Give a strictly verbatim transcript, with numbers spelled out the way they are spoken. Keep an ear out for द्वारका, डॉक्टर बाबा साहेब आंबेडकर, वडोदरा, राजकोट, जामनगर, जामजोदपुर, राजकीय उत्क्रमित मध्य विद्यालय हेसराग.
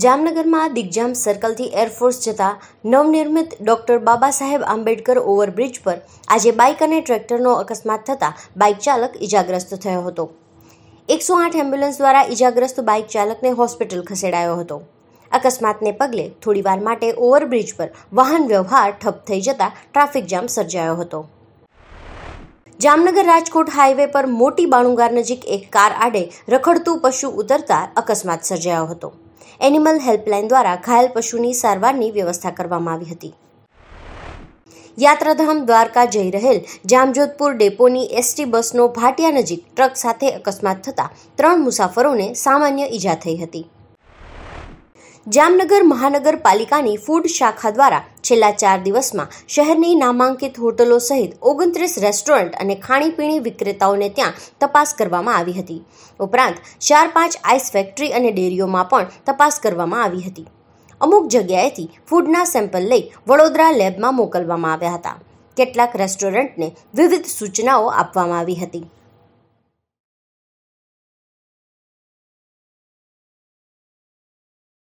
जामनगर में दिग्जाम सर्कल थी एरफोर्स जता नवनिर्मित डॉक्टर बाबा साहेब आंबेडकर ओवरब्रिज पर आज बाइक और ट्रेक्टर नो अकस्मात थता बाइक चालक इजाग्रस्त थयो हतो। एक सौ आठ एम्ब्युलन्स द्वारा इजाग्रस्त बाइक चालक ने होस्पिटल खसेडायो हतो। अकस्मात ने पगले थोड़ीवार माटे ओवरब्रिज पर वाहन व्यवहार ठप थई जता ट्राफिक जाम सर्जायो हतो। जामनगर राजकोट हाईवे पर मोटी बाणुगार नजीक एक कार आड़े रखडतु पशु उतरता अकस्मात सर्जायो हतो। एनिमल हेल्पलाइन द्वारा घायल पशुनी सारवारनी व्यवस्था करवामां आवी हती। यात्राधाम द्वारका जई रहेल जामजोदपुर डेपोनी एसटी बसनो भाटिया नजीक ट्रक साथे अकस्मात थता त्रण मुसाफरोने सामान्य ईजा थई हती। जामनगर महानगरपालिकानी फूड शाखा द्वारा छेल्ला चार दिवसमां शहरनी नामांकित होटलो सहित ઓગણત્રીસ रेस्टोरंट अने खाणीपीणी विक्रेताओने त्यां तपास करवामां आवी हती। उपरांत चार पांच आइस फेक्टरी अने डेरीओमां पण तपास करवामां आवी हती। अमुक जग्याएथी फूडना सेम्पल लई वडोदरा लेबमां मोकलवामां આવ્યા હતા। કેટલાક રેસ્ટોરન્ટને વિવિધ સૂચનાઓ આપવામાં આવી હતી।